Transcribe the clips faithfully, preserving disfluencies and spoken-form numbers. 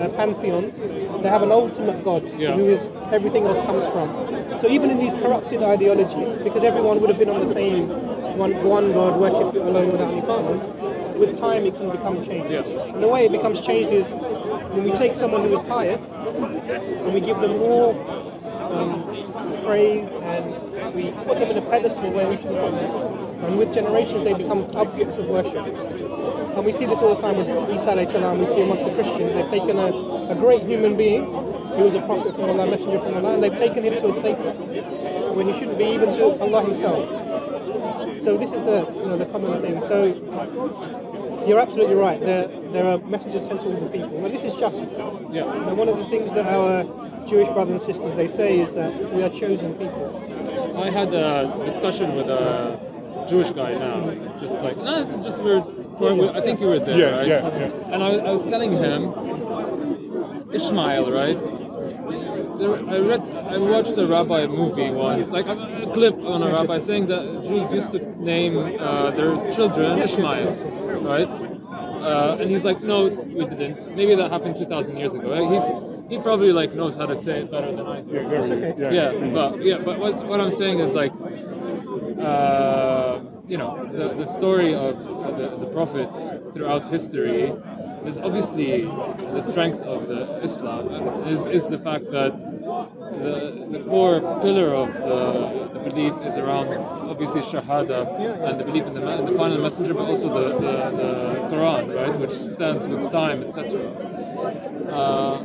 uh, pantheons, they have an ultimate God, yeah, who is everything else comes from. So even in these corrupted ideologies, because everyone would have been on the same one, one God, worshipped alone without any partners, with time it can become changed. Yeah. And the way it becomes changed is when we take someone who is pious and we give them more um, praise and we put them in a pedestal where we can come from. And with generations they become objects of worship. And we see this all the time with Isa alayhi salam, we see amongst the Christians, they've taken a, a great human being, who was a prophet from Allah, messenger from Allah, and they've taken him to a status when he shouldn't be, even to Allah himself. So this is the, you know, the common thing. So you're absolutely right, there, there are messages sent to all the people. Well, this is just, yeah. And one of the things that our Jewish brothers and sisters, they say is that we are chosen people. I had a discussion with a Jewish guy now, just like, no, just we're, we're, I think you were there, yeah, right? Yeah, yeah. And I, I was telling him, Ishmael, right? There, I read, I watched a rabbi movie once, like a, a clip on a rabbi saying that Jews used to name uh, their children Ishmael, right? Uh, and he's like, no, we didn't. Maybe that happened two thousand years ago. He's, he probably like knows how to say it better than I do. Yeah, okay. yeah, yeah, but yeah, but what's, what I'm saying is like. Uh, you know, the, the story of the, the prophets throughout history is obviously the strength of the Islam is, is the fact that the, the core pillar of the, the belief is around obviously Shahada and the belief in the, in the final messenger, but also the, the, the Quran, right, which stands with time, et cetera. Uh,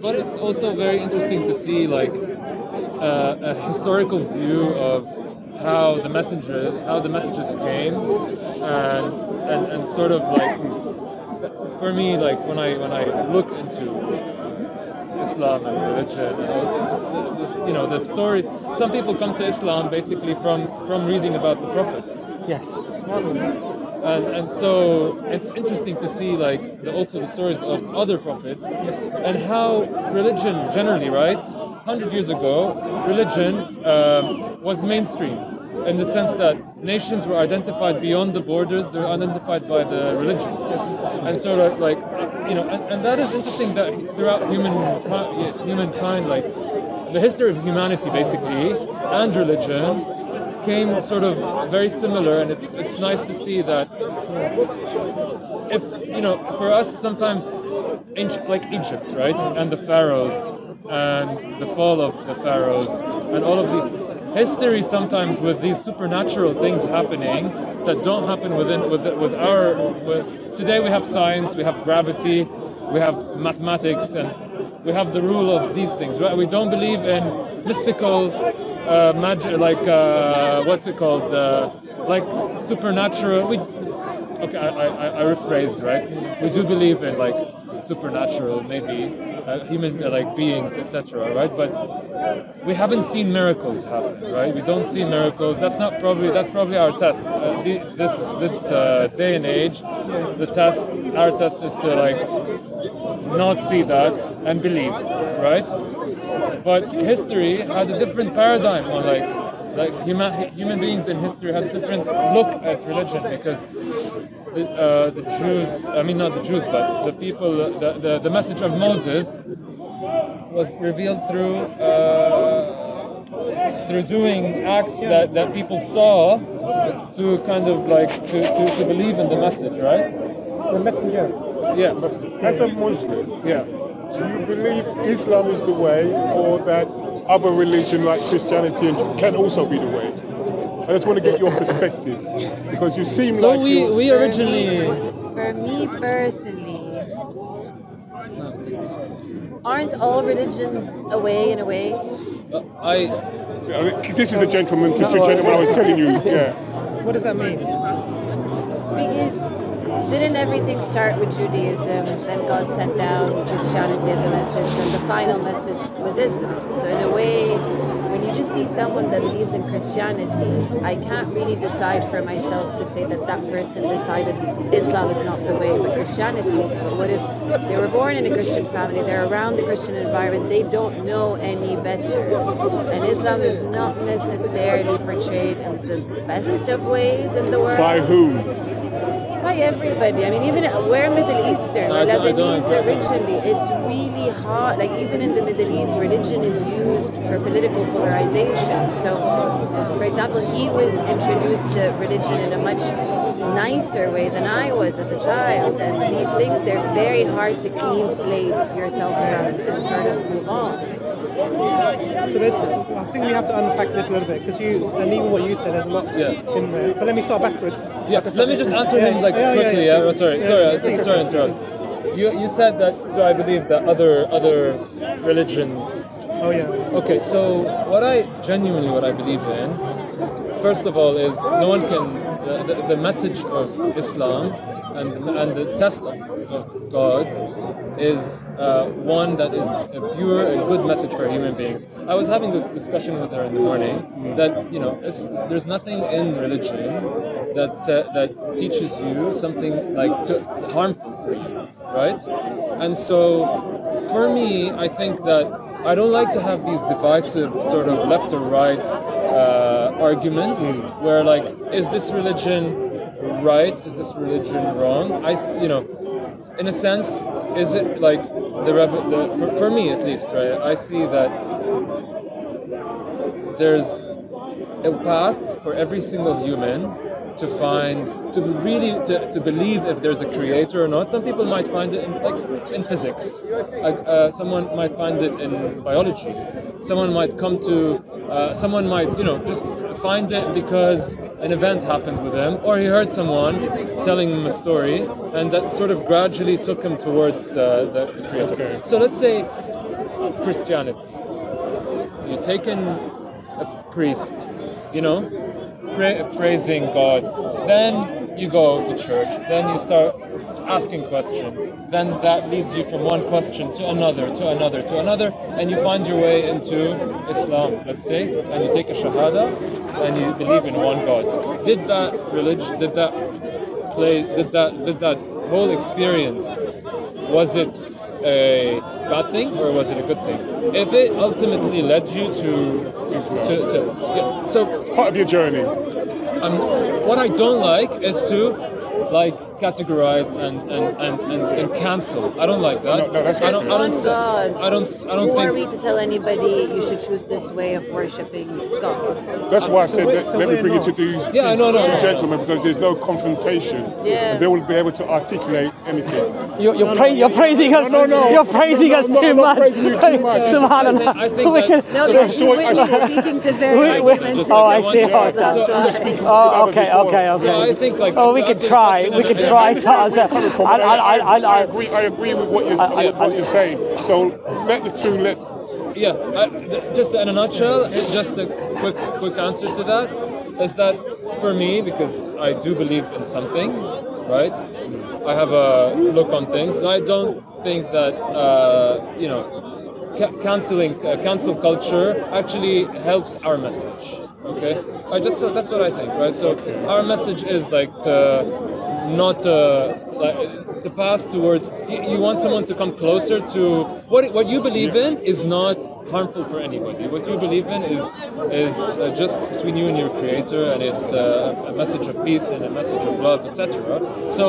but it's also very interesting to see like uh, a historical view of how the messenger, how the messages came, and, and and sort of like, for me, like when I when I look into Islam and religion, you know, this, this, you know, the story. Some people come to Islam basically from from reading about the Prophet. Yes. And and so it's interesting to see like the, also the stories of other prophets, yes, and how religion generally, right? one hundred years ago, religion um, was mainstream in the sense that nations were identified beyond the borders, they were identified by the religion. And so sort of like, you know, and, and that is interesting that throughout human humankind, like the history of humanity basically, and religion, came sort of very similar, and it's, it's nice to see that if, you know, for us sometimes, like Egypt, right, and the pharaohs, and the fall of the pharaohs and all of the history sometimes with these supernatural things happening that don't happen within with with our with, today we have science, we have gravity, we have mathematics, and we have the rule of these things, right? We don't believe in mystical uh, magic, like uh, what's it called, uh, like supernatural. We okay, I, I, I rephrase, right? We do believe in like supernatural, maybe. Uh, human uh, like beings, et cetera. Right, but we haven't seen miracles happen. Right, we don't see miracles. That's not probably that's probably our test. Uh, the, this this uh, day and age, the test, our test is to like not see that and believe. Right, but history had a different paradigm on like. Like human human beings in history had a different look at religion because the, uh, the Jews, I mean not the Jews, but the people, the the, the message of Moses was revealed through uh, through doing acts that, that people saw to kind of like to, to, to believe in the message, right? The messenger. Yeah. As a Muslim, yeah. Do you believe Islam is the way, or that other religion like Christianity can also be the way? I just want to get your perspective, because you seem so like we, we originally... For me, for me personally, aren't all religions away in a way? Uh, I... I mean, this is the gentleman, to, to gentleman I was telling you, yeah. What does that mean? Because... didn't everything start with Judaism, then God sent down Christianity as a message, and the final message was Islam? So in a way, when you just see someone that believes in Christianity, I can't really decide for myself to say that that person decided Islam is not the way, but Christianity is. But what if they were born in a Christian family, they're around the Christian environment, they don't know any better? And Islam is not necessarily portrayed in the best of ways in the world. By whom? why everybody? I mean, even we're Middle Eastern, we're Lebanese originally. It's really hard. Like, even in the Middle East, religion is used for political polarization. So, for example, he was introduced to religion in a much nicer way than I was as a child. And these things, they're very hard to clean slate yourself from and sort of move on. So this, I think we have to unpack this a little bit, because you, and even what you said, there's a lot yeah. in there. But let me start backwards. Yeah, let me just answer yeah. him like yeah, quickly. Yeah, yeah, yeah. Oh, sorry, yeah. sorry, yeah. sorry, interrupt. You you said that. So I believe that other other religions. Oh yeah. Okay, so what I genuinely what I believe in, first of all, is no one can. The, the, the message of Islam and and the test of, of God is uh, one that is a pure and good message for human beings. I was having this discussion with her in the morning that, you know, it's, there's nothing in religion that uh, that teaches you something like to harmful for you, right? And so for me, I think that I don't like to have these divisive sort of left or right Uh, arguments mm. where, like, is this religion right? Is this religion wrong? I, you know, in a sense, is it like the, the for, for me at least, right? I see that there's a path for every single human to find, to really, to, to believe if there's a creator or not. Some people might find it in, like, in physics. Like, uh, someone might find it in biology. Someone might come to. Uh, someone might, you know, just find it because an event happened with him, or he heard someone telling him a story, and that sort of gradually took him towards uh, the creator. Okay. So let's say Christianity. You take in a priest, you know, pra praising God. Then you go to church. Then you start asking questions. Then that leads you from one question to another, to another, to another, and you find your way into Islam, let's say, and you take a Shahada, and you believe in one God. Did that religion, did that play, did that, did that whole experience, was it a bad thing or was it a good thing? If it ultimately led you to Islam, to, to yeah, so part of your journey. Um, what I don't like is to. Like categorize and and, and and and cancel. I don't like that. No, no, that's I don't. I don't, I don't. I don't. I don't Who think. Are we to tell anybody you should choose this way of worshiping God? That's why I said that, so let me bring it to these yeah, two, no, no, two no, gentlemen no. because there's no confrontation. Yeah. And they will be able to articulate anything. You're you're, no, pra no, you're praising us. No, no, no. You're praising no, no, us no, too, much. You too much. Subhanallah. I think, I think no, because so you were speaking to very arguments. Oh, I see. Oh, okay, okay, okay. So I think like. Oh, we could try. We can try to answer. I agree. I agree with what you're, I, I, what you're saying. So let the two let. Yeah. I, just in a nutshell, just a quick, quick answer to that is that for me, because I do believe in something, right? I have a look on things, and I don't think that uh, you know, ca canceling uh, cancel culture actually helps our message. Okay. I just so that's what I think, right? So our message is like to. Not uh, like the path towards. You, you want someone to come closer to what what you believe in is not harmful for anybody. What you believe in is is uh, just between you and your Creator, and it's uh, a message of peace and a message of love, et cetera. So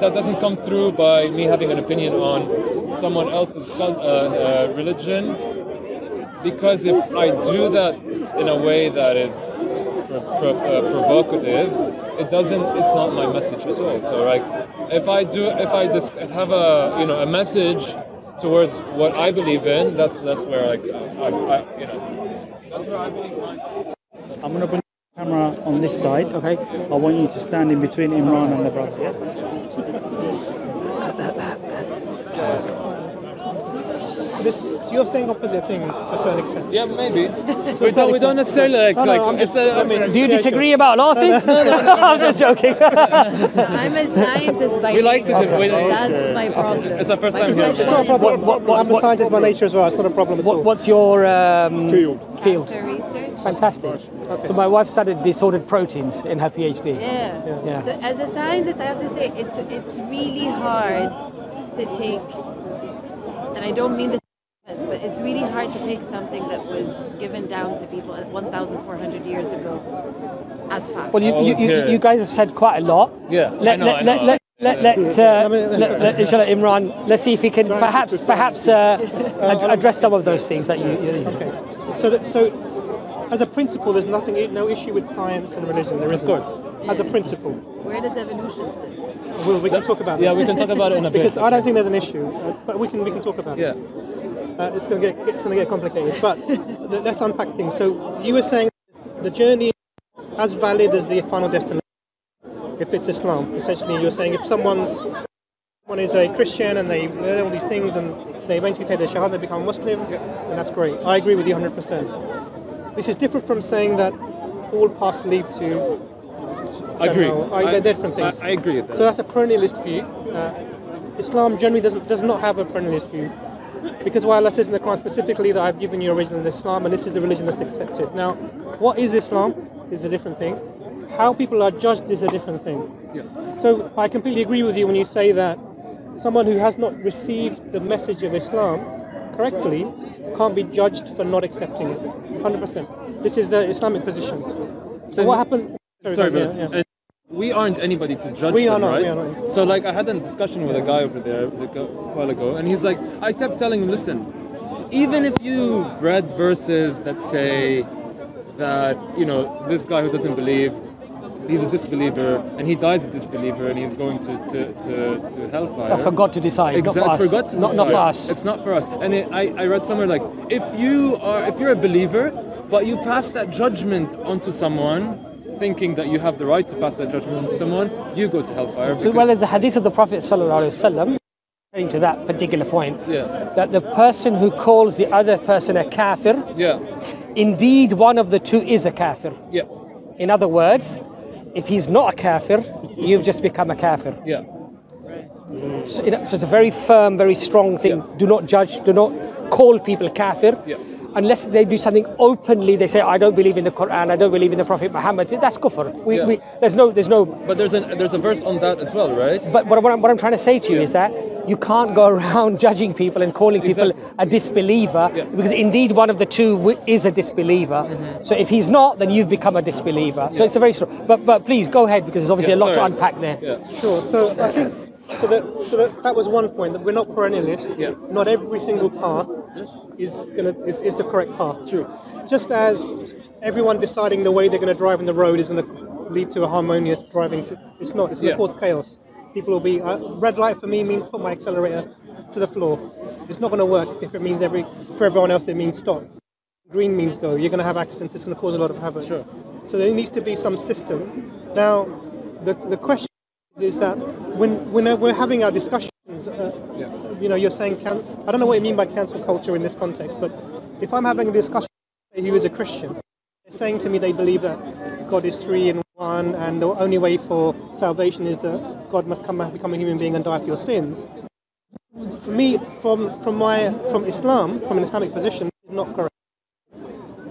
that doesn't come through by me having an opinion on someone else's uh, uh, religion, because if I do that in a way that is pro pro uh, provocative. It doesn't. It's not my message at all. So, like, if I do, if I dis have a, you know, a message towards what I believe in, that's that's where like, I, I, you know, that's where I believe mine. I'm gonna bring the camera on this side. Okay. I want you to stand in between Imran and the brother. Yeah? You're saying opposite things to a certain extent. Yeah, maybe. we, don't, we don't necessarily like. No, no, like just, a, I mean, do you disagree about law things? No, no, no, no, no. I'm just joking. I'm a scientist by nature. We like to. Okay. We, that's my problem. It's our first time here. It's not a problem. What, what, what, I'm a scientist by nature as well. It's not a problem at what, all. What's your um, field? Field. Research. Fantastic. Okay. So my wife studied disordered proteins in her PhD. Yeah. yeah. yeah. So as a scientist, I have to say it, it's really hard to take, and I don't mean this. But it's really hard to take something that was given down to people one thousand four hundred years ago as fact. Well, you, you, you, you guys have said quite a lot. Yeah. Let, know, let, let, let, let, uh, let, let, inshallah, Imran, let's see if he can perhaps perhaps uh, address some of those things that you... you okay. So, that, so as a principle, there's nothing, no issue with science and religion. There is, of course. As a principle. Where does evolution sit? Well, we can talk about it. Yeah, we can talk about it in a bit. Because I don't think there's an issue, uh, but we can we can talk about yeah. it. Yeah. Uh, it's going to get it's going to get complicated, but let's unpack things. So you were saying the journey is as valid as the final destination. If it's Islam, essentially, you're saying if someone's someone is a Christian and they learn all these things and they eventually take the Shahada, they become Muslim, yeah. and that's great. I agree with you one hundred percent. This is different from saying that all paths lead to. I agree. I, they're different things. I, I agree with that. So that's a perennialist view. Uh, Islam generally doesn't does not have a perennialist view, because while Allah says in the Quran specifically that I've given you a religion in Islam and this is the religion that's accepted. Now, what is Islam is a different thing. How people are judged is a different thing. Yeah. So I completely agree with you when you say that someone who has not received the message of Islam correctly can't be judged for not accepting it. one hundred percent. This is the Islamic position. So and what happened? Sorry, but yeah, yeah. we aren't anybody to judge we them, not, right? Not. So, like, I had a discussion with a guy over there a while ago, and he's like, I kept telling him, listen, even if you read verses that say that, you know, this guy who doesn't believe, he's a disbeliever, and he dies a disbeliever, and he's going to to, to, to hellfire. That's for God to decide. Exactly, it's for God to not, decide. Not for us. It's not for us. And it, I, I read somewhere like, if you are, if you're a believer, but you pass that judgment onto someone, thinking that you have the right to pass that judgment on to someone, you go to hellfire. So, well, there's a hadith of the Prophet sallallahu alaihi wasallam to that particular point, yeah. that the person who calls the other person a kafir, yeah. indeed one of the two is a kafir. Yeah. In other words, if he's not a kafir, you've just become a kafir. Yeah. So, you know, so it's a very firm, very strong thing. Yeah. Do not judge, do not call people kafir. Yeah. Unless they do something openly, they say, I don't believe in the Quran, I don't believe in the Prophet Muhammad. That's kufr. We, yeah. we, there's no, there's no... But there's a, there's a verse on that as well, right? But what, what, I'm, what I'm trying to say to you yeah. is that you can't go around judging people and calling people exactly. a disbeliever, yeah. because indeed one of the two is a disbeliever. Mm-hmm. So if he's not, then you've become a disbeliever. So yeah. it's a very strong... But, but please, go ahead, because there's obviously yeah, a lot sorry. to unpack there. Yeah. Sure, so I think... So, that, so that, that was one point, that we're not perennialists. Yeah. Not every single path is, gonna, is, is the correct path. True. Just as everyone deciding the way they're going to drive on the road is going to lead to a harmonious driving, it's not, it's going to yeah. cause chaos. People will be, uh, red light for me means put my accelerator to the floor. It's, it's not going to work if it means every, for everyone else it means stop. Green means go. You're going to have accidents, it's going to cause a lot of havoc. Sure. So there needs to be some system. Now, the, the question is that when, when we're having our discussions, uh, yeah. you know, you're saying, can, I don't know what you mean by cancel culture in this context, but if I'm having a discussion with who is a Christian, they're saying to me they believe that God is three in one, and the only way for salvation is that God must come become a human being and die for your sins. For me, from from my from Islam, from an Islamic position, it's not correct.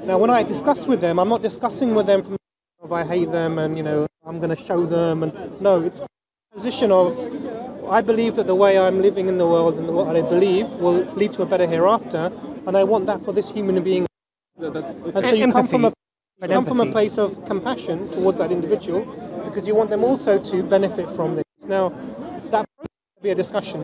Now, when I discuss with them, I'm not discussing with them from if I hate them and, you know, I'm going to show them. And no, it's a position of, I believe that the way I'm living in the world and what I believe will lead to a better hereafter, and I want that for this human being. So that's, okay. And so you empathy. come, from a, you come from a place of compassion towards that individual, because you want them also to benefit from this. Now, that will be a discussion.